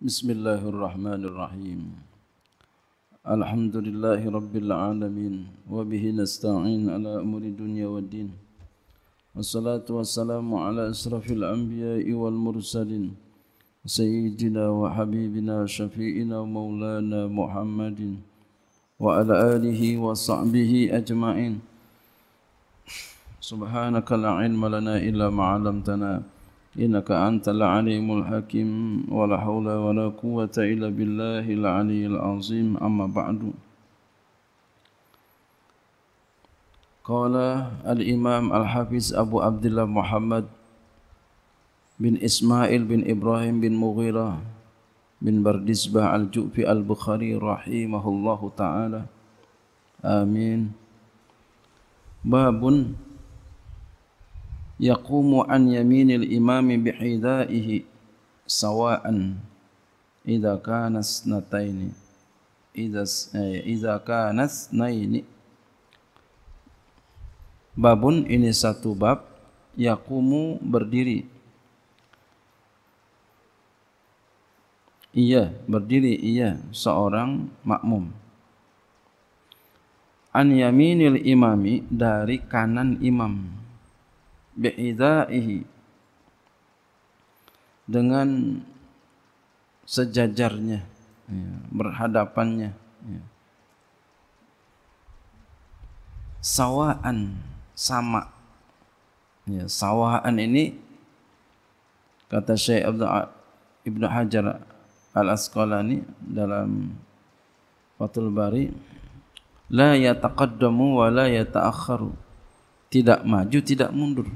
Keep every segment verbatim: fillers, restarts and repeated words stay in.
Bismillahirrahmanirrahim. Alhamdulillahi Rabbil Alamin. Wabihi nasta'in ala umuri dunya wa din. Wassalatu wassalamu ala asrafil anbiya'i wal mursalin. Sayyidina wa habibina syafi'ina maulana Muhammadin. Wa ala alihi wa sahbihi ajma'in. Subhanaka la ilma lana illa ma'alamtana. Innaka antal alimul hakim. Wa la hawla wa la quwwata illa billahil aliyyil azim. Amma ba'du. Qala al-imam al-hafiz Abu Abdullah Muhammad bin Ismail bin Ibrahim bin Mughira Bin Bardizbah al-Ju'fi al-Bukhari rahimahullahu ta'ala. Amin. Babun yaqumu an yaminil imami bihidaihi sawa'an idza kana isnataini idza idza kana isnaini. Babun ini satu bab. Yaqumu berdiri, iya berdiri iya seorang makmum, an yaminil imami dari kanan imam, bi'idaihi dengan sejajarnya, ya, berhadapannya, ya. Sawaan sama, ya, sawaan ini kata Syekh Ibn Hajar Al-Asqalani dalam Fathul Bari, la yataqaddamu wa la yata'akharu, tidak maju tidak mundur.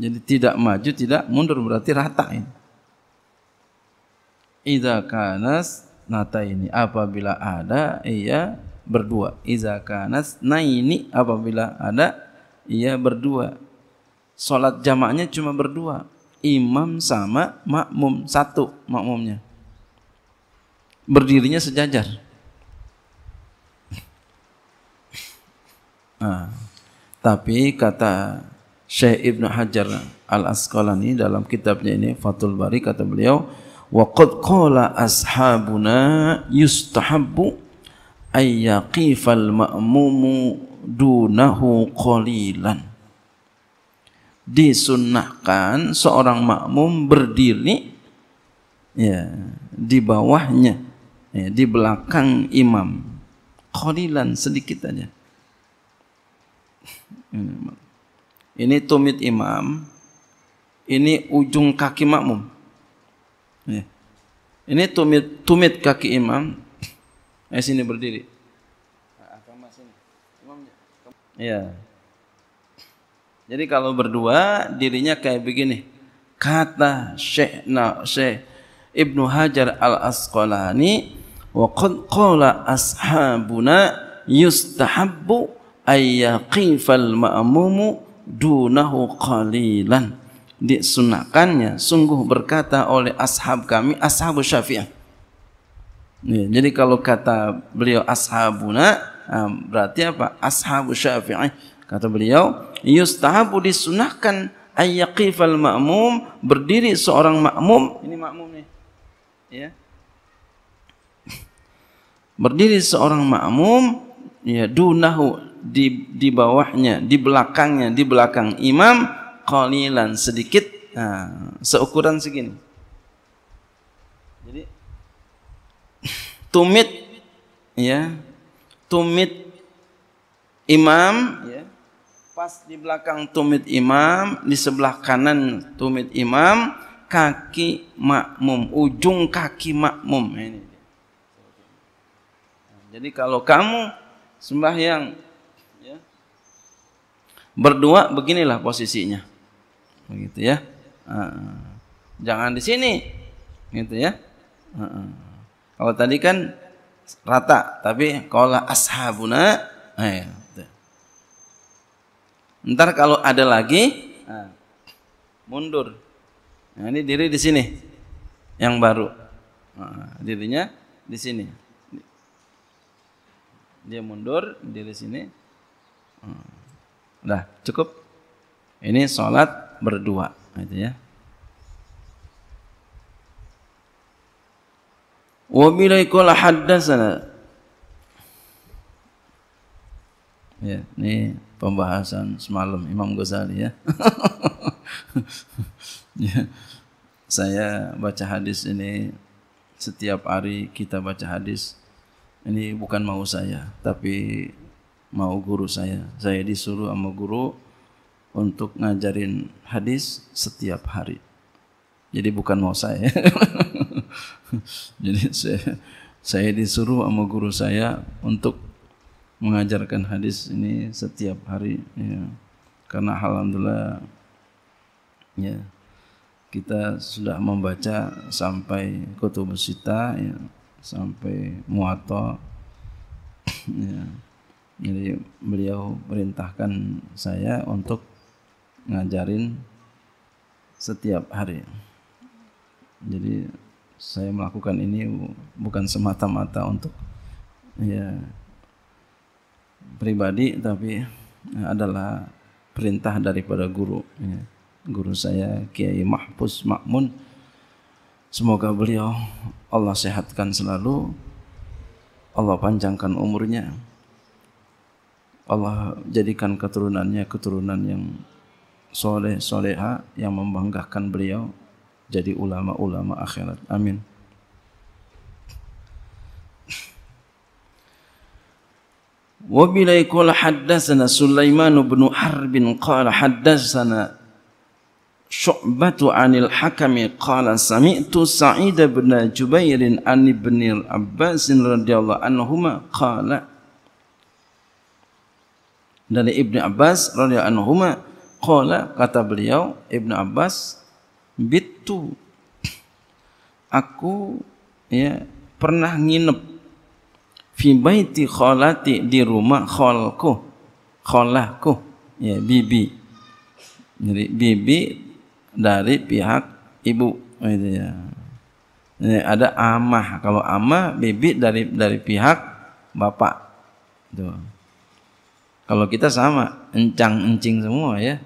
Jadi tidak maju, tidak mundur, berarti rata ini. Idza kanas nataini, apabila ada ia berdua. Idza kanas naini, apabila ada ia berdua. Salat jamaknya cuma berdua. Imam sama makmum, satu makmumnya. Berdirinya sejajar. Nah, tapi kata Syekh Ibn Hajar Al-Asqalani dalam kitabnya ini Fathul Bari, kata beliau, wa qad qala ashabuna yustahabbu ay yaqifal ma'mumu dunahu qalilan. Disunnahkan seorang makmum berdiri, ya, di bawahnya, ya, di belakang imam, qalilan, sedikit aja. Ini tumit imam, ini ujung kaki makmum. Ini tumit tumit kaki imam. Eh sini berdiri. Ya. Jadi kalau berdua dirinya kayak begini. Kata Syekh nah, Syekh Ibnu Hajar Al-Asqalani, wa qad qala ashabuna yustahabbu ay yaqifal ma'mumu dunahu qalilan. Disunahkannya, sungguh berkata oleh ashab kami, ashabu syafi'ah. Ya, jadi kalau kata beliau ashabuna, berarti apa? Ashabu syafi'ah. Kata beliau, yustahabu, disunahkan ay yaqifal ma'mum, berdiri seorang makmum. Ini makmum nih. Ya. Berdiri seorang makmum, ya, dunahu, di di bawahnya, di belakangnya, di belakang imam, qalilan, sedikit, nah, seukuran segini. Jadi tumit, ya, tumit imam, ya, pas di belakang tumit imam, di sebelah kanan tumit imam, kaki makmum, ujung kaki makmum. Ini. Jadi kalau kamu sembahyang berdua, beginilah posisinya, begitu ya. Uh, jangan di sini, gitu ya. Uh, kalau tadi kan rata, tapi kalau ashabuna, eh, gitu. Ntar kalau ada lagi, uh, mundur. Nah, ini diri di sini, yang baru, uh, dirinya di sini. Dia mundur, diri sini. Uh. Dah cukup. Ini sholat berdua, gitu ya. Wa bilaikul haddasana. Ya, ini pembahasan semalam Imam Ghazali ya. Ya. Saya baca hadis ini setiap hari, kita baca hadis. Ini bukan mau saya, tapi mau guru saya. Saya disuruh sama guru untuk ngajarin hadis setiap hari. Jadi bukan mau saya. Jadi saya, saya disuruh sama guru saya untuk mengajarkan hadis ini setiap hari ya. Karena alhamdulillah ya, kita sudah membaca sampai Kutubus Sita ya, sampai Muwatta ya. Jadi beliau perintahkan saya untuk ngajarin setiap hari. Jadi saya melakukan ini bukan semata-mata untuk ya pribadi, tapi adalah perintah daripada guru ya. Guru saya Kiai Mahfuz Makmun, semoga beliau Allah sehatkan selalu, Allah panjangkan umurnya, Allah jadikan keturunannya keturunan yang soleh soleha yang membanggakan beliau, jadi ulama-ulama akhirat, amin. Wabilai qala haddasana Sulaiman ibn Harbin qala haddasana syu'batu anil hakami qala sami'tu Sa'id ibn Jubairin an ibn Abbas radhiyallahu anhuma qala. Dari Ibnu Abbas radhiyallahu anhuma qala, kata beliau Ibnu Abbas, bittu, aku ya pernah nginep fi baiti kholati, di rumah kholku, kholahku ya, bibi. Jadi bibi dari pihak ibu ya. Jadi, ada amah, kalau amah bibi dari dari pihak bapak tuh. Kalau kita sama encang encing semua ya.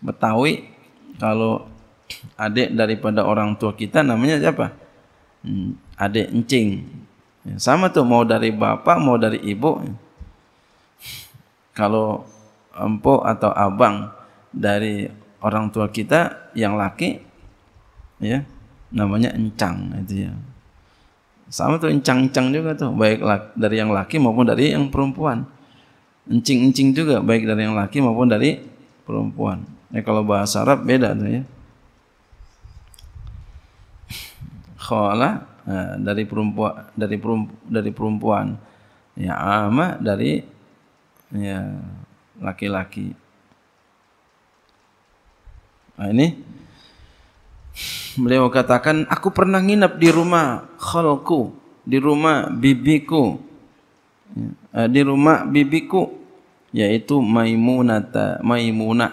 Betawi kalau adik daripada orang tua kita namanya siapa? Adik encing. Sama tuh, mau dari bapak mau dari ibu. Kalau empo atau abang dari orang tua kita yang laki ya, namanya encang itu ya. Sama tuh, encang-encang juga tuh, baik dari yang laki maupun dari yang perempuan. Encing-encing juga baik dari yang laki maupun dari perempuan. Ya, kalau bahasa Arab beda tuh ya. Khala nah, dari perempuan, dari perempuan, dari perempuan ya, ama dari ya laki-laki. Nah, ini beliau katakan, aku pernah nginap di rumah khalku, di rumah bibiku ya, di rumah bibiku yaitu Maimunata, Maimunah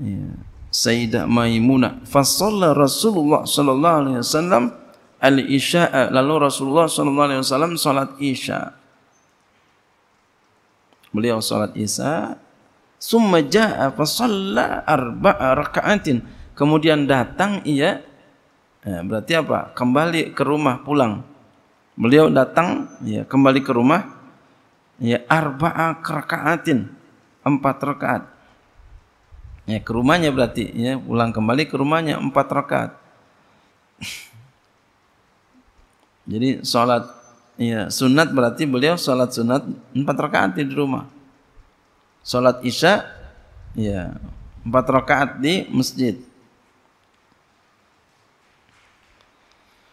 ya, Sayyidah Maimunah. Fasalla Rasulullah sallallahu alaihi wasallam al-isya, lalu Rasulullah sallallahu alaihi wasallam salat isya. Beliau salat isya, summa jaa fa shalla arba'a raka'atin. Kemudian datang ia, berarti apa? Kembali ke rumah, pulang. Beliau datang ya, kembali ke rumah ya, arba'a raka'atin, empat rakaat. Ya, ke rumahnya berarti ya, pulang kembali ke rumahnya empat rakaat. Jadi sholat ya, sunat berarti beliau sholat sunat empat rakaat di rumah. Sholat isya ya, empat rakaat di masjid.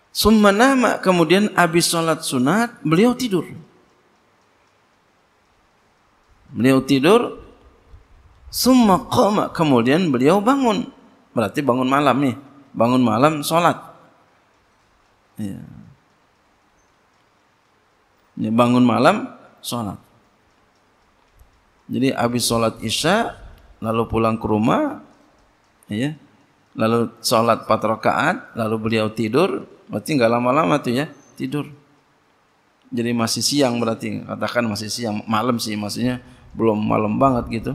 Summa nama, kemudian habis sholat sunat beliau tidur. Beliau tidur. Summa qama, kemudian beliau bangun. Berarti bangun malam nih, bangun malam sholat. Ya. Ya, bangun malam sholat. Jadi habis sholat isya, lalu pulang ke rumah, ya, lalu sholat empat rakaat, lalu beliau tidur. Berarti nggak lama-lama tuh ya tidur. Jadi masih siang berarti, katakan masih siang, malam sih maksudnya, belum malam banget gitu.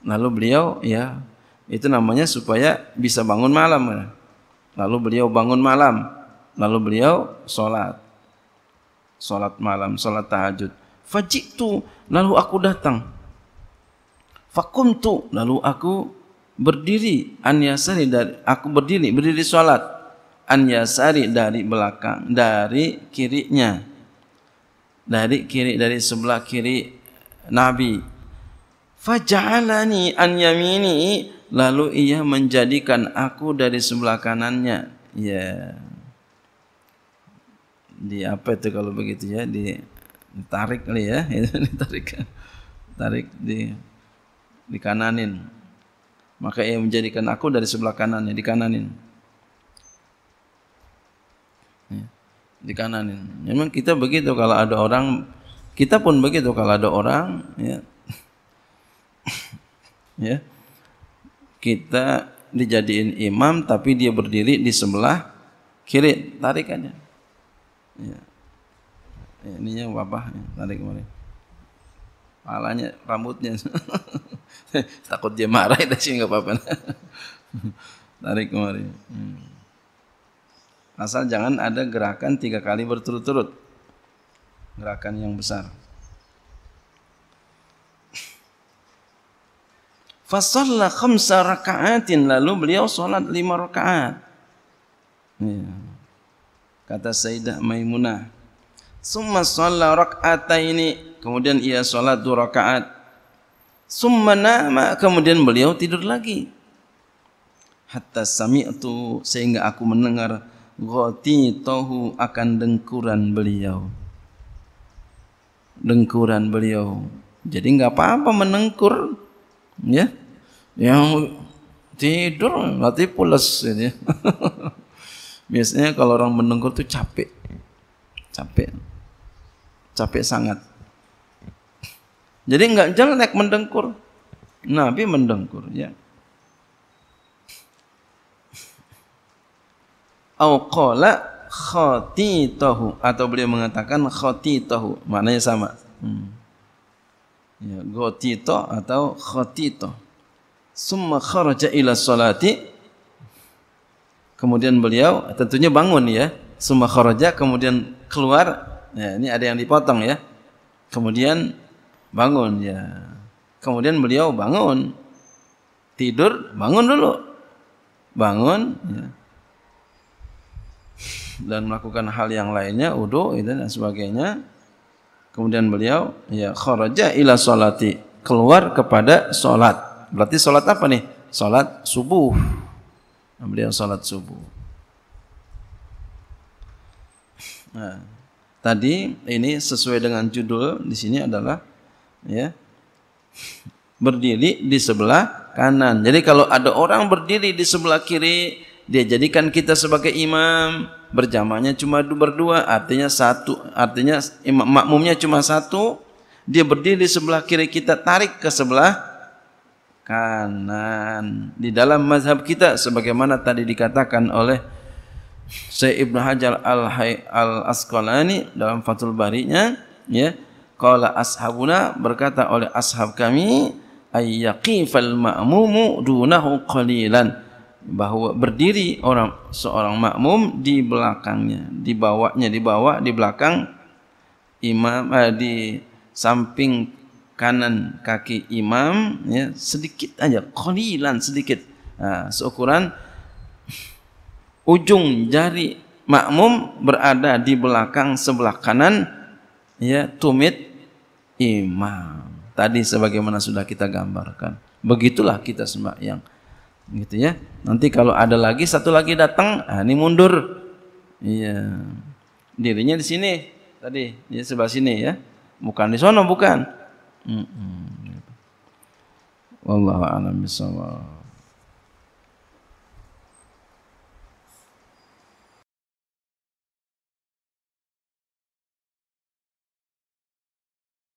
Lalu beliau ya, itu namanya supaya bisa bangun malam. Lalu beliau bangun malam. lalu beliau sholat, sholat malam, sholat tahajud. Fajitu, lalu aku datang. Fakumtu, lalu aku berdiri. An yasari, dari, aku berdiri, berdiri sholat. An yasari, dari belakang, dari kirinya, dari kiri, dari sebelah kiri Nabi. Faja'alani an yamini, lalu ia menjadikan aku dari sebelah kanannya. Ya, yeah. Di apa itu kalau begitu ya, ditarik kali ya, ditarik, tarik di dikananin. Maka ia menjadikan aku dari sebelah kanannya, dikananin, ya, dikananin. Memang kita begitu kalau ada orang, kita pun begitu kalau ada orang, ya, ya, kita dijadiin imam tapi dia berdiri di sebelah kiri, tarik aja. Ya. Ininya wabah, tarik kemarin. Palanya, rambutnya. Takut dia marah di sini, nggak apa-apa. Tarik kemarin. Hmm. Asal jangan ada gerakan tiga kali berturut-turut. Gerakan yang besar. Fasalla khamsa raka'atin, lalu beliau sholat lima rakaat. Ya. Kata Sayyidah Maimunah, summa sholat raka'ataini, kemudian ia sholat dua rakaat. Summa nama, kemudian beliau tidur lagi. Hatta sami'tu, sehingga aku mendengar ghatitohu, akan dengkuran beliau. Dengkuran beliau. Jadi enggak apa-apa menengkur, ya. Yang tidur berarti pulas ini. Ya. Biasanya kalau orang menengkur tuh capek. Capek. Capek sangat. Jadi enggak jelek mendengkur. Nabi mendengkur, ya. Au qala khatitahu, atau beliau mengatakan khatitahu, maknanya sama. Hmm. Ya, gotito atau khatito. Summa kharaja ila sholati, kemudian beliau tentunya bangun, ya. Summa kharaja, kemudian keluar. Ya, ini ada yang dipotong, ya. Kemudian bangun, ya. Kemudian beliau bangun. Tidur, bangun dulu. Bangun, ya. Dan melakukan hal yang lainnya, wudu dan sebagainya. Kemudian beliau, ya, kharaja ila sholati, keluar kepada sholat. Berarti sholat apa nih? Sholat subuh. Beliau sholat subuh. Nah, tadi ini sesuai dengan judul di sini adalah, ya, berdiri di sebelah kanan. Jadi kalau ada orang berdiri di sebelah kiri, dia jadikan kita sebagai imam. Berjamaahnya cuma berdua, artinya satu, artinya imam, makmumnya cuma satu. Dia berdiri di sebelah kiri kita, tarik ke sebelah kanan. Di dalam mazhab kita, sebagaimana tadi dikatakan oleh Syekh Ibn Hajar Al-Asqalani dalam Fathul Bari-nya, ya, qala ashabuna, berkata oleh ashab kami, ayyaqifal ma'mumu dunahu qalilan, bahwa berdiri orang seorang makmum di belakangnya, di bawahnya, di bawah, di belakang imam, eh, di samping kanan kaki imam, ya, sedikit aja, qalilan, sedikit, nah, seukuran ujung jari makmum berada di belakang sebelah kanan, ya, tumit imam. Tadi sebagaimana sudah kita gambarkan, begitulah kita sembahyang, gitu ya. Nanti kalau ada lagi satu lagi datang, ah, ini mundur. Iya. Dirinya di sini tadi, di sebelah sini, ya. Bukan di sono, bukan. Mm-mm. Wallahu a'lam bish-shawab.